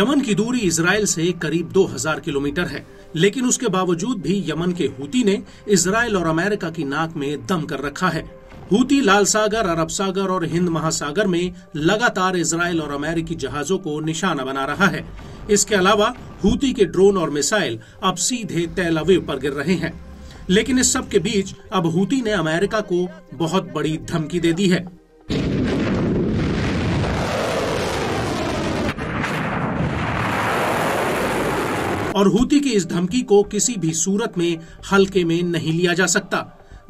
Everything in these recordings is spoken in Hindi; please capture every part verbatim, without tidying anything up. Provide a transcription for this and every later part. यमन की दूरी इसराइल से करीब दो हज़ार किलोमीटर है, लेकिन उसके बावजूद भी यमन के हुती ने इसराइल और अमेरिका की नाक में दम कर रखा है। हुती लाल सागर, अरब सागर और हिंद महासागर में लगातार इसराइल और अमेरिकी जहाजों को निशाना बना रहा है। इसके अलावा हुती के ड्रोन और मिसाइल अब सीधे तेलअवीव पर गिर रहे हैं। लेकिन इस सब के बीच अब हुती ने अमेरिका को बहुत बड़ी धमकी दे दी है। और हुती की इस धमकी को किसी भी सूरत में हल्के में नहीं लिया जा सकता।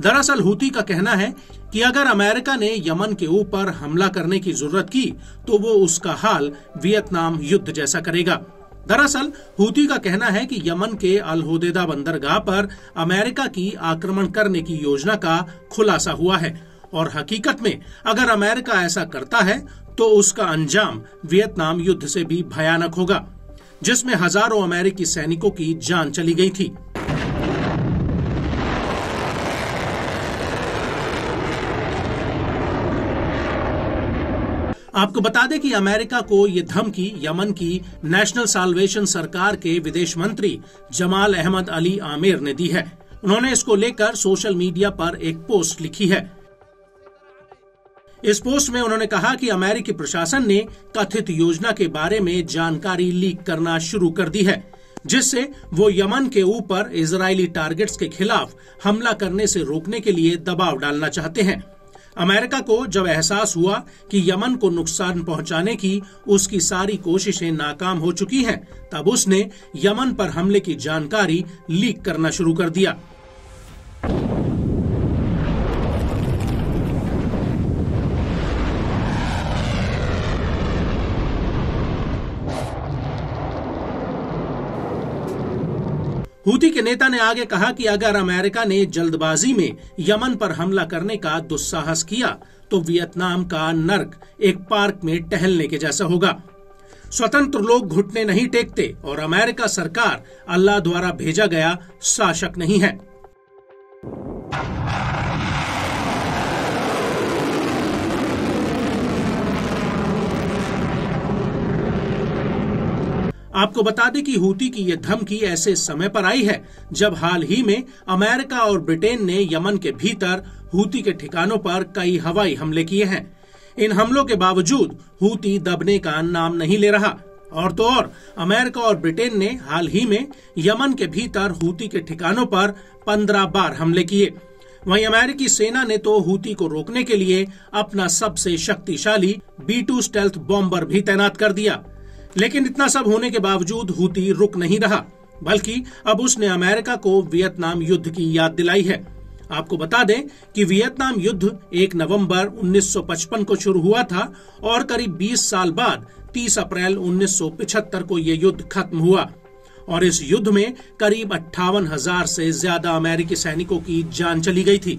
दरअसल हुती का कहना है कि अगर अमेरिका ने यमन के ऊपर हमला करने की जरूरत की तो वो उसका हाल वियतनाम युद्ध जैसा करेगा। दरअसल हुती का कहना है कि यमन के अल होदेदा बंदरगाह पर अमेरिका की आक्रमण करने की योजना का खुलासा हुआ है, और हकीकत में अगर अमेरिका ऐसा करता है तो उसका अंजाम वियतनाम युद्ध से भी भयानक होगा, जिसमें हजारों अमेरिकी सैनिकों की जान चली गई थी। आपको बता दें कि अमेरिका को ये धमकी यमन की नेशनल साल्वेशन सरकार के विदेश मंत्री जमाल अहमद अली आमिर ने दी है। उन्होंने इसको लेकर सोशल मीडिया पर एक पोस्ट लिखी है। इस पोस्ट में उन्होंने कहा कि अमेरिकी प्रशासन ने कथित योजना के बारे में जानकारी लीक करना शुरू कर दी है, जिससे वो यमन के ऊपर इजरायली टारगेट्स के खिलाफ हमला करने से रोकने के लिए दबाव डालना चाहते हैं। अमेरिका को जब एहसास हुआ कि यमन को नुकसान पहुंचाने की उसकी सारी कोशिशें नाकाम हो चुकी हैं, तब उसने यमन पर हमले की जानकारी लीक करना शुरू कर दिया। हुती के नेता ने आगे कहा कि अगर अमेरिका ने जल्दबाजी में यमन पर हमला करने का दुस्साहस किया तो वियतनाम का नर्क एक पार्क में टहलने के जैसा होगा। स्वतंत्र लोग घुटने नहीं टेकते और अमेरिका सरकार अल्लाह द्वारा भेजा गया शासक नहीं है। आपको बता दें कि हुती की यह धमकी ऐसे समय पर आई है जब हाल ही में अमेरिका और ब्रिटेन ने यमन के भीतर हुती के ठिकानों पर कई हवाई हमले किए हैं। इन हमलों के बावजूद हुती दबने का नाम नहीं ले रहा। और तो और अमेरिका और ब्रिटेन ने हाल ही में यमन के भीतर हुती के ठिकानों पर पंद्रह बार हमले किए। वहीं अमेरिकी सेना ने तो हुती को रोकने के लिए अपना सबसे शक्तिशाली बी टू स्टेल्थ बॉम्बर भी तैनात कर दिया। लेकिन इतना सब होने के बावजूद हुती रुक नहीं रहा, बल्कि अब उसने अमेरिका को वियतनाम युद्ध की याद दिलाई है। आपको बता दें कि वियतनाम युद्ध एक नवंबर उन्नीस सौ पचपन को शुरू हुआ था और करीब बीस साल बाद तीस अप्रैल उन्नीस सौ पचहत्तर को यह युद्ध खत्म हुआ, और इस युद्ध में करीब अट्ठावन हज़ार से ज्यादा अमेरिकी सैनिकों की जान चली गई थी।